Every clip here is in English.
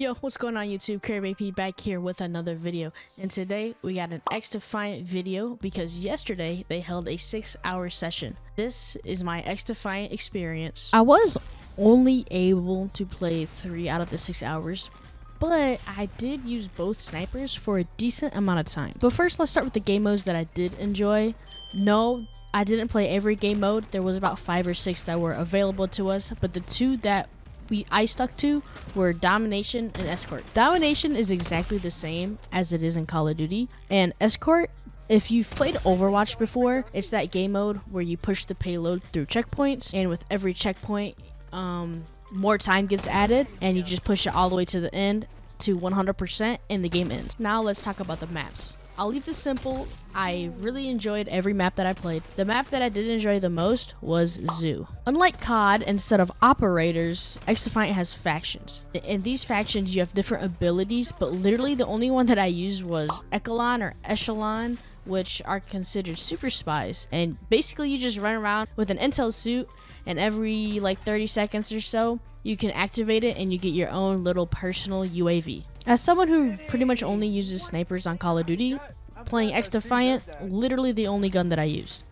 Yo, what's going on YouTube? KirbyAP back here with another video, and today we got an XDefiant video because yesterday they held a 6-hour session. This is my XDefiant experience. I was only able to play 3 out of the 6 hours, but I did use both snipers for a decent amount of time. But first, let's start with the game modes that I did enjoy. No, I didn't play every game mode. There was about 5 or 6 that were available to us, but the two that I stuck to were Domination and Escort. Domination is exactly the same as it is in Call of Duty, and Escort, if you've played Overwatch before, it's that game mode where you push the payload through checkpoints, and with every checkpoint more time gets added, and you just push it all the way to the end to 100% and the game ends. Now let's talk about the maps. I'll leave this simple. I really enjoyed every map that I played. The map that I did enjoy the most was Zoo. Unlike COD, instead of operators, XDefiant has factions. In these factions, you have different abilities, but literally the only one that I used was Echelon or Echelon, which are considered super spies. And basically you just run around with an intel suit, and every like 30 seconds or so, you can activate it and you get your own little personal UAV. As someone who pretty much only uses snipers on Call of Duty, playing XDefiant, literally the only gun that I used.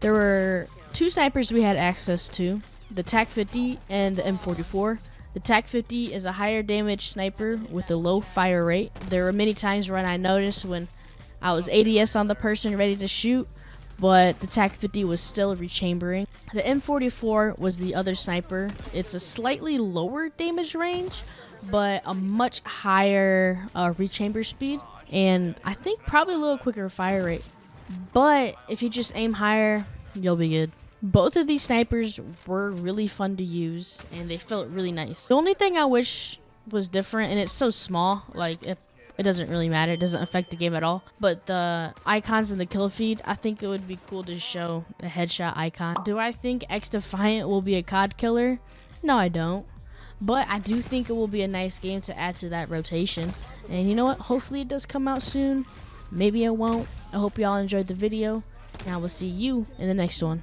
There were two snipers we had access to, the TAC-50 and the M44. The TAC-50 is a higher damage sniper with a low fire rate. There were many times when I noticed when I was ADS on the person ready to shoot, but the TAC-50 was still rechambering. The M44 was the other sniper. It's a slightly lower damage range, but a much higher rechamber speed, and I think probably a little quicker fire rate. But if you just aim higher, you'll be good. Both of these snipers were really fun to use, and they felt really nice. The only thing I wish was different, and it's so small, like it doesn't really matter, it doesn't affect the game at all, but the icons in the kill feed, I think it would be cool to show the headshot icon. Do I think XDefiant will be a COD killer? No, I don't. But I do think it will be a nice game to add to that rotation. And you know what? Hopefully it does come out soon. Maybe it won't. I hope y'all enjoyed the video. And I will see you in the next one.